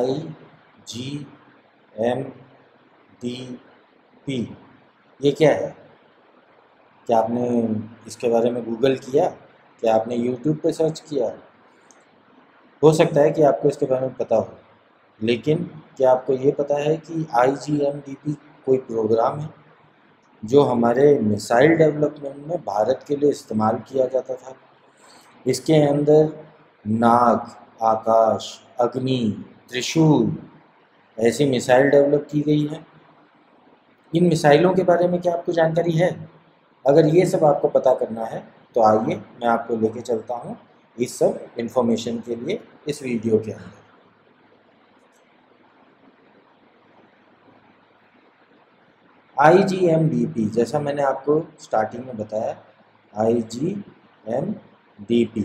IGMDP ये क्या है? क्या आपने इसके बारे में गूगल किया? क्या आपने यूट्यूब पे सर्च किया? हो सकता है कि आपको इसके बारे में पता हो, लेकिन क्या आपको ये पता है कि IGMDP कोई प्रोग्राम है जो हमारे मिसाइल डेवलपमेंट में भारत के लिए इस्तेमाल किया जाता था। इसके अंदर नाग, आकाश, अग्नि, त्रिशूल ऐसी मिसाइल डेवलप की गई है। इन मिसाइलों के बारे में क्या आपको जानकारी है? अगर ये सब आपको पता करना है तो आइए मैं आपको लेके चलता हूँ इस सब इन्फॉर्मेशन के लिए इस वीडियो के अंदर। IGMDP जैसा मैंने आपको स्टार्टिंग में बताया, IGMDP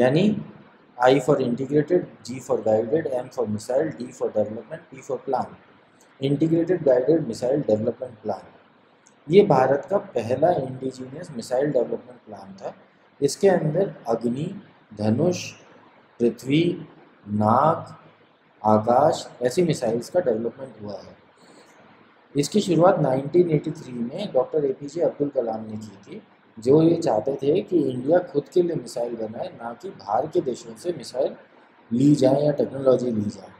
यानी I for integrated, G for guided, M for missile, D for development, P for plan. Integrated guided missile development plan ये भारत का पहला इंडिजीनियस मिसाइल डेवलपमेंट प्लान था। इसके अंदर अग्नि, धनुष, पृथ्वी, नाग, आकाश ऐसी मिसाइल्स का डेवलपमेंट हुआ है। इसकी शुरुआत 1983 में डॉक्टर APJ अब्दुल कलाम ने की थी, जो ये चाहते थे कि इंडिया खुद के लिए मिसाइल बनाए, ना कि बाहर के देशों से मिसाइल ली जाए या टेक्नोलॉजी ली जाए।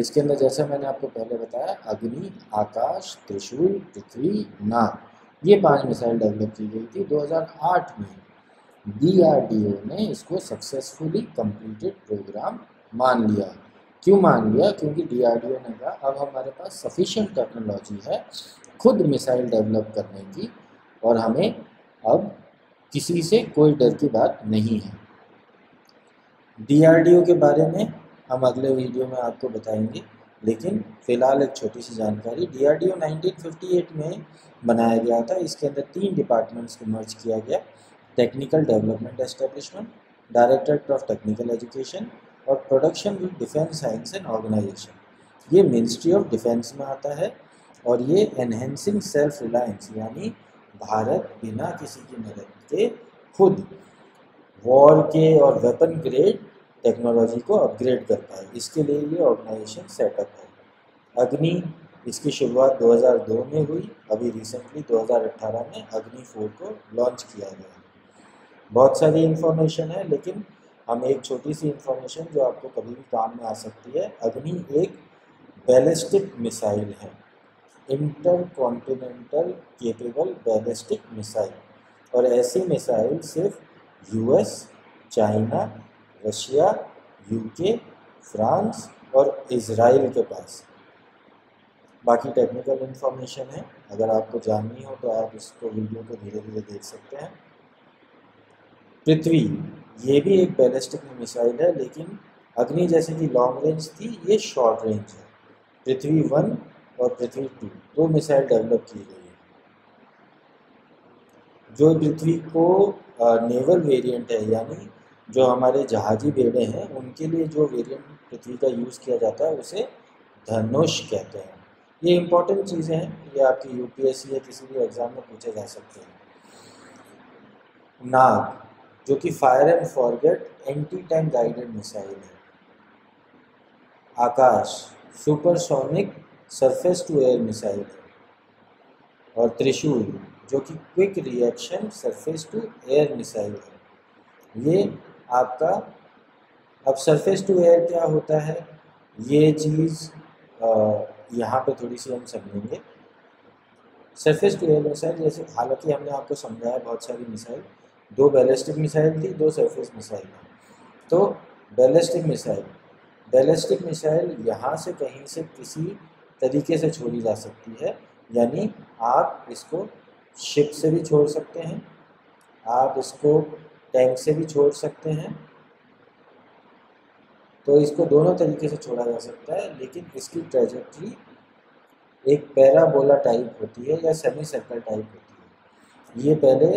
इसके अंदर जैसे मैंने आपको पहले बताया, अग्नि, आकाश, त्रिशूल, पृथ्वी, नाग ये 5 मिसाइल डेवलप की गई थी। 2008 में DRDO ने इसको सक्सेसफुली कम्प्लीटेड प्रोग्राम मान लिया। क्यों मान लिया? क्योंकि DRDO ने कहा अब हमारे पास सफिशिएंट टेक्नोलॉजी है खुद मिसाइल डेवलप करने की और हमें अब किसी से कोई डर की बात नहीं है। DRDO के बारे में हम अगले वीडियो में आपको बताएंगे, लेकिन फ़िलहाल एक छोटी सी जानकारी। DRDO 1958 में बनाया गया था। इसके अंदर 3 डिपार्टमेंट्स को मर्ज किया गया, technical development establishment, directorate of technical education और production with defence science and organisation. ये मिनिस्ट्री ऑफ डिफेंस में आता है और ये एनहेंसिंग सेल्फ रिलायंस यानी भारत बिना किसी की मदद के खुद वॉर के और वेपन ग्रेड टेक्नोलॉजी को अपग्रेड कर पाए, इसके लिए ये ऑर्गेनाइजेशन सेटअप है। अग्नि इसकी शुरुआत 2002 में हुई, अभी रिसेंटली 2018 में अग्नि 4 को लॉन्च किया गया। बहुत सारी इन्फॉर्मेशन है, लेकिन हम एक छोटी सी इन्फॉर्मेशन जो आपको कभी भी काम में आ सकती है, अग्नि एक बैलिस्टिक मिसाइल है, इंटरकॉन्टिनेंटल केपेबल बैलिस्टिक मिसाइल, और ऐसी मिसाइल सिर्फ US, China, Russia, UK, France और इजराइल के पास। बाकी टेक्निकल इन्फॉर्मेशन है, अगर आपको जाननी हो तो आप इसको वीडियो को धीरे धीरे देख सकते हैं। पृथ्वी ये भी एक बैलिस्टिक मिसाइल है, लेकिन अग्नि जैसे कि लॉन्ग रेंज थी, ये शॉर्ट रेंज है। पृथ्वी 1 और पृथ्वी 2 दो मिसाइल डेवलप की गई है, जो पृथ्वी को नेवल वेरिएंट है यानी जो हमारे जहाजी बेड़े हैं उनके लिए जो वेरिएंट पृथ्वी का यूज़ किया जाता है उसे धनुष कहते हैं। ये इंपॉर्टेंट चीज़ें हैं, ये आपकी UPSC या किसी भी एग्ज़ाम में पूछे जा सकते हैं। नाग जो कि fire and forget anti tank guided missile है। Akash supersonic surface to air missile है, और त्रिशूल जो कि quick reaction surface to air missile है। ये आपका अब सरफेस टू एयर क्या होता है ये चीज़ यहाँ पे थोड़ी सी हम समझेंगे। सरफेस टू एयर मिसाइल जैसे हालांकि हमने आपको समझाया बहुत सारी मिसाइल, 2 बैलिस्टिक मिसाइल थी, 2 सरफेस मिसाइल थी। तो बैलिस्टिक मिसाइल यहाँ से कहीं से किसी तरीके से छोड़ी जा सकती है, यानी आप इसको शिप से भी छोड़ सकते हैं, आप इसको टैंक से भी छोड़ सकते हैं, तो इसको दोनों तरीके से छोड़ा जा सकता है। लेकिन इसकी ट्रैजेक्टरी एक पैराबोला टाइप होती है या सेमी सर्कल टाइप होती है। ये पहले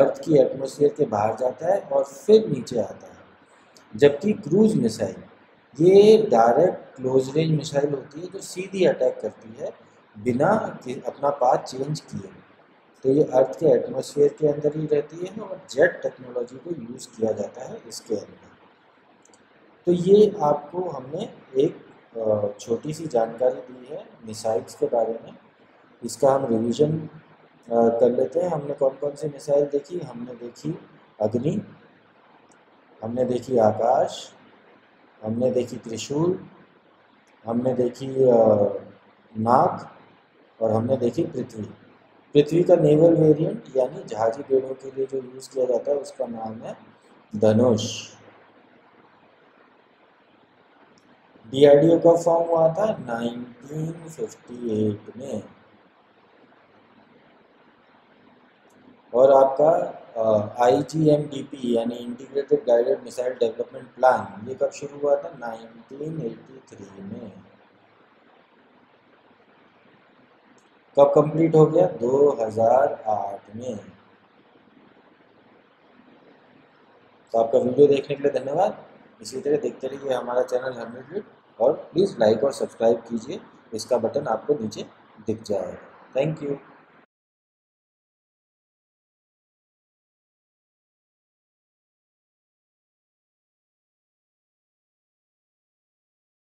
अर्थ की एटमॉस्फेयर के बाहर जाता है और फिर नीचे आता है, जबकि क्रूज मिसाइल ये डायरेक्ट क्लोज रेंज मिसाइल होती है जो सीधी अटैक करती है बिना अपना पाथ चेंज किए। तो ये अर्थ के एटमॉस्फेयर के अंदर ही रहती है और जेट टेक्नोलॉजी को यूज़ किया जाता है इसके अंदर। तो ये आपको हमने एक छोटी सी जानकारी दी है मिसाइल्स के बारे में। इसका हम रिवीजन कर लेते हैं। हमने कौन कौन सी मिसाइल देखी? हमने देखी अग्नि, हमने देखी आकाश, हमने देखी त्रिशूल, हमने देखी नाग और हमने देखी पृथ्वी। पृथ्वी का नेवल वेरिएंट यानी जहाजी बेड़ों के लिए जो यूज़ किया जाता है उसका नाम है धनुष। डीआरडीओ का फॉर्म हुआ था 1958 में और आपका IGMDP यानी integrated guided missile development plan ये कब शुरू हुआ था? 1983 में। कब कंप्लीट हो गया? 2008 में। तो आपका वीडियो देखने के लिए धन्यवाद। इसी तरह देखते रहिए हमारा चैनल 100 और प्लीज़ लाइक और सब्सक्राइब कीजिए। इसका बटन आपको नीचे दिख जाएगा। Thank you.